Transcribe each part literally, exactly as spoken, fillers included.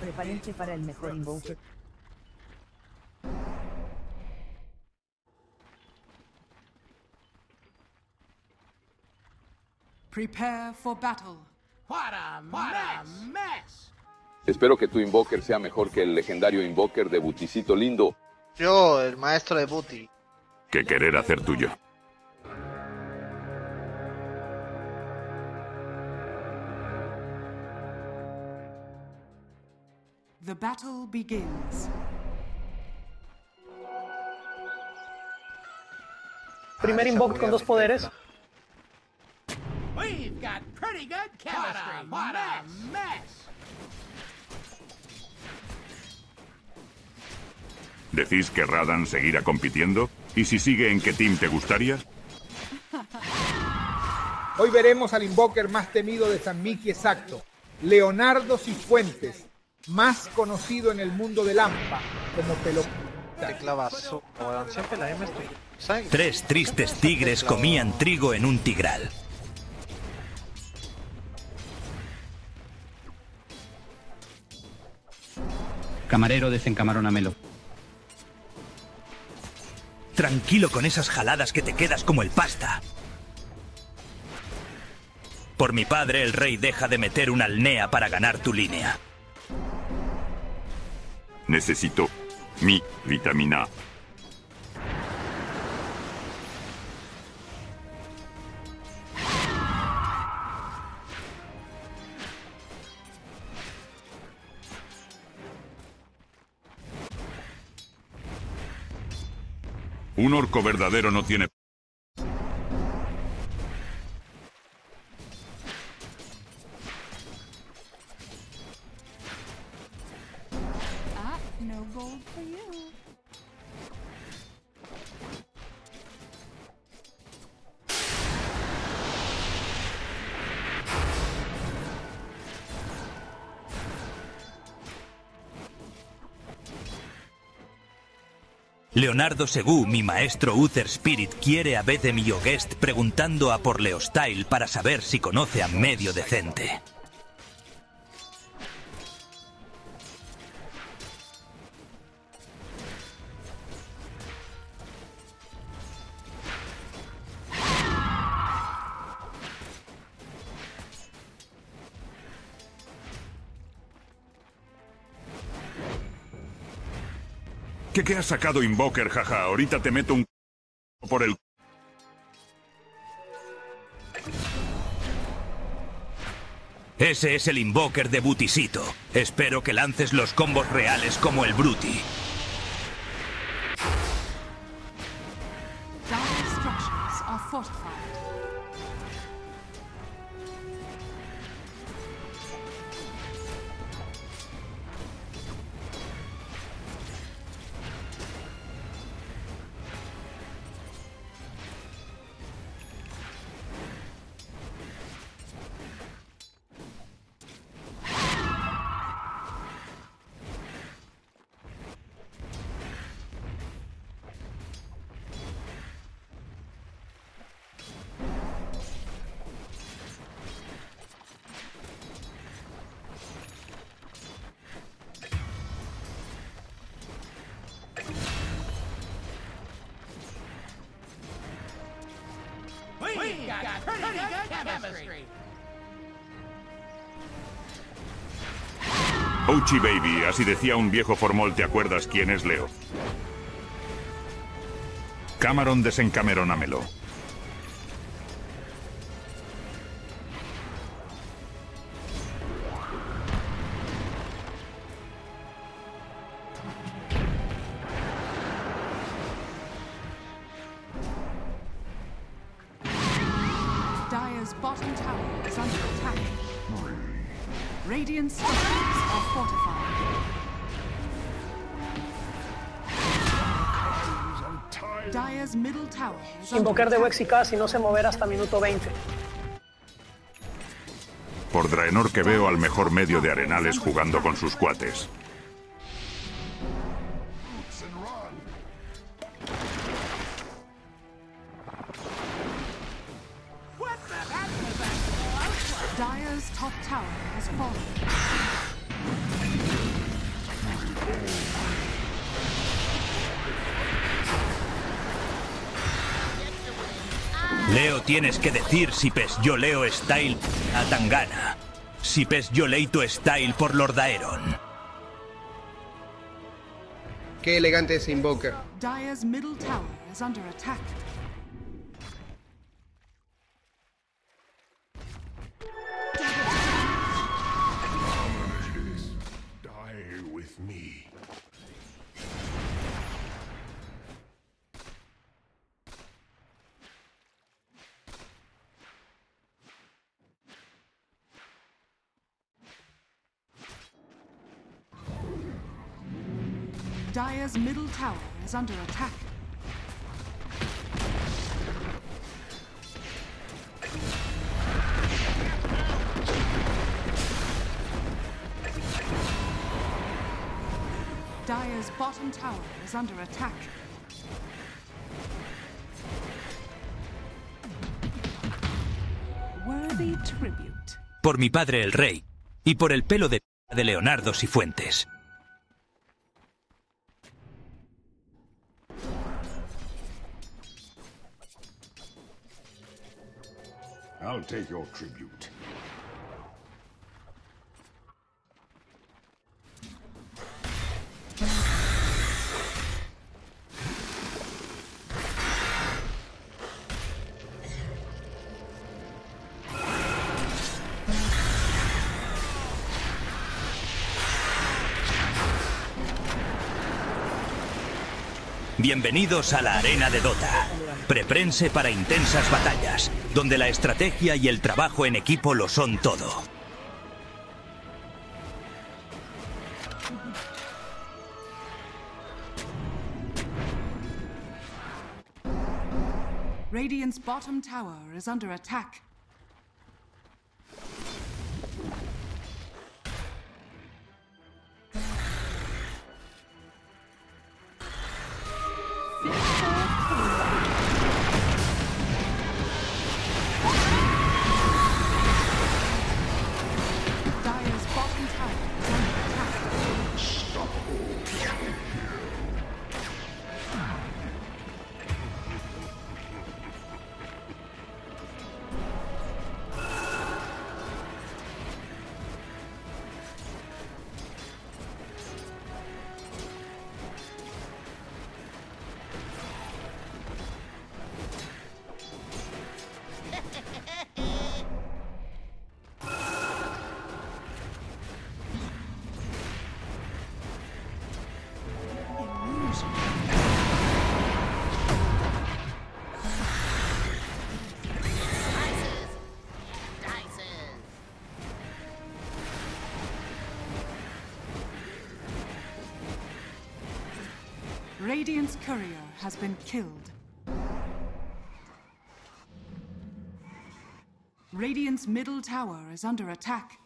Prepárense para el mejor Invoker. Prepare for battle. What a mess. Espero que tu Invoker sea mejor que el legendario Invoker de Buticito Lindo. Yo, el maestro de Buti. Que querer hacer tuyo. The battle begins. Primer Invoker con dos poderes. We've got pretty good chemistry. What a mess. ¿Decís que Radan seguirá compitiendo? ¿Y si sigue, en qué team te gustaría? Hoy veremos al Invoker más temido de San Miki exacto, Leonardo Cifuentes, más conocido en el mundo del AMPA como Pelo. Clavazo. Siempre la M estoy. Tres tristes tigres comían trigo en un tigral. Camarero, desencamarónamelo. Tranquilo con esas jaladas que te quedas como el pasta. Por mi padre, el rey deja de meter una alnea para ganar tu línea. Necesito mi vitamina. Un orco verdadero no tiene... Leonardo Segú, mi maestro Uther Spirit, quiere a vez de mi guest preguntando a por Leostyle para saber si conoce a medio decente. ¿Qué, qué has sacado, Invoker? Jaja, ahorita te meto un c*** por el... Ese es el Invoker de Butisito. Espero que lances los combos reales como el Bruti. Ouchi Baby, así decía un viejo formol. ¿Te acuerdas quién es Leo? Cameron, desencamerónamelo. Bottom tower is under attack. Radiance structures are fortified. Dire's middle tower is under attack. Invoker de Wex y Kass y no se mover hasta minuto veinte. Por Draenor que veo al mejor medio de Arenales jugando con sus cuates. Dire's top tower has fallen. Leo, tienes que decir si pes yo Leo Style a Tangana, si pes yo Leito Style por Lordaeron. Qué elegante ese Invoker. Dyer's middle tower is under attack. Dyer's middle tower is under attack. Dyer's bottom tower is under attack. Worthy tribute. Por mi padre el rey y por el pelo de p de Leonardo Cifuentes. I'll take your tribute. Bienvenidos a la arena de Dota, preprense para intensas batallas, donde la estrategia y el trabajo en equipo lo son todo. Radiant's bottom tower is under attack. Radiant's courier has been killed. Radiant's middle tower is under attack.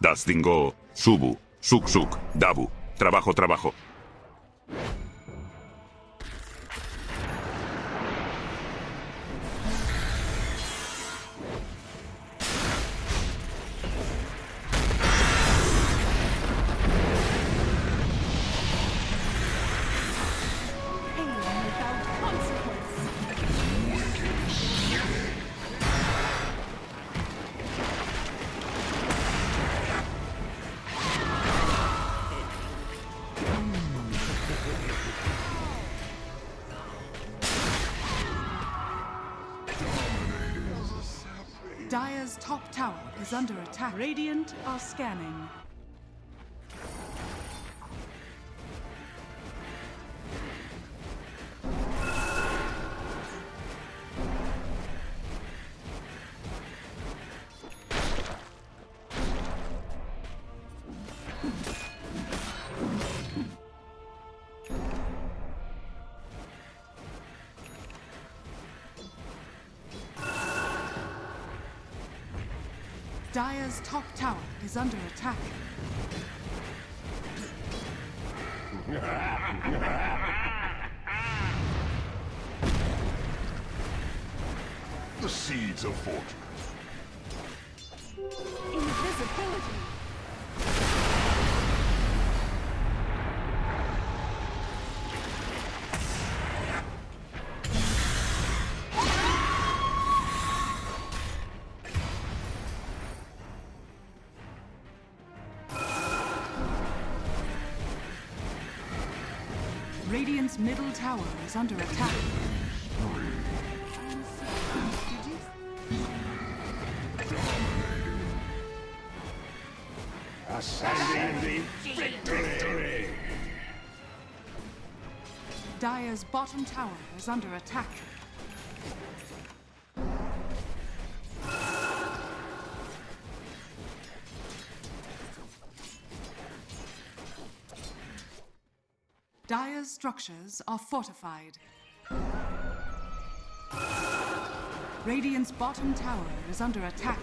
Das Dingo. Subu, Suk Suk, Dabu. Trabajo, trabajo. Dyer's top tower is under attack. Radiant are scanning. Dire's top tower is under attack. The seeds of fortune. Invisibility. Radiant's middle tower is under attack. Ascending victory! Dire's bottom tower is under attack. Dire's structures are fortified. Radiant's bottom tower is under attack.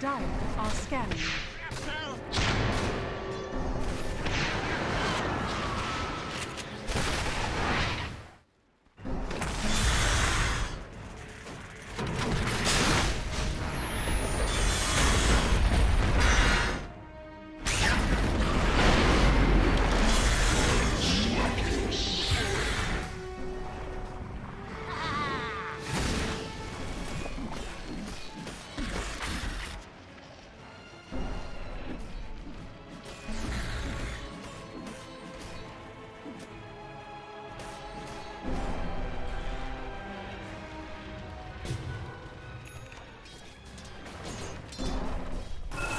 Dire are scanning.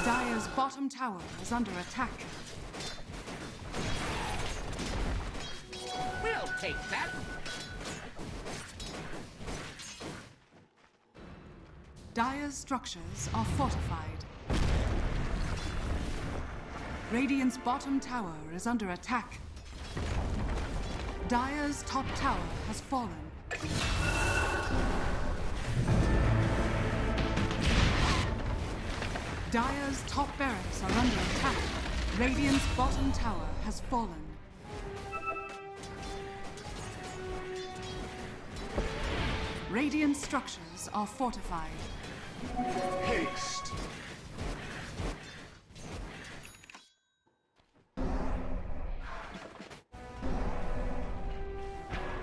Dire's bottom tower is under attack. We'll take that. Dire's structures are fortified. Radiant's bottom tower is under attack. Dire's top tower has fallen. Dire's top barracks are under attack. Radiant's bottom tower has fallen. Radiant structures are fortified. Haste!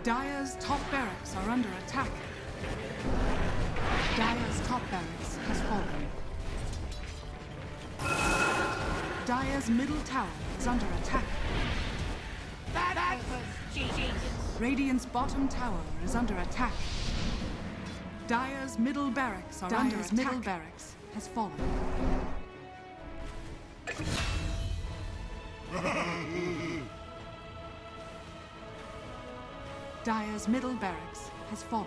Dire's top barracks are under attack. Dire's top barracks has fallen. Dire's middle tower is under attack. That was G G. Radiant's bottom tower is under attack. Dire's middle barracks are under attack. Dire's middle barracks has fallen. Dire's middle barracks has fallen.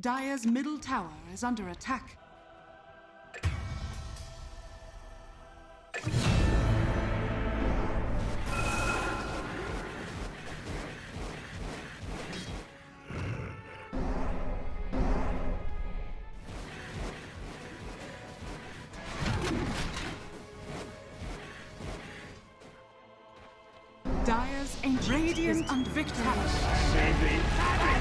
Dire's middle tower is under attack. Dyer's ancient Radiant and victorious.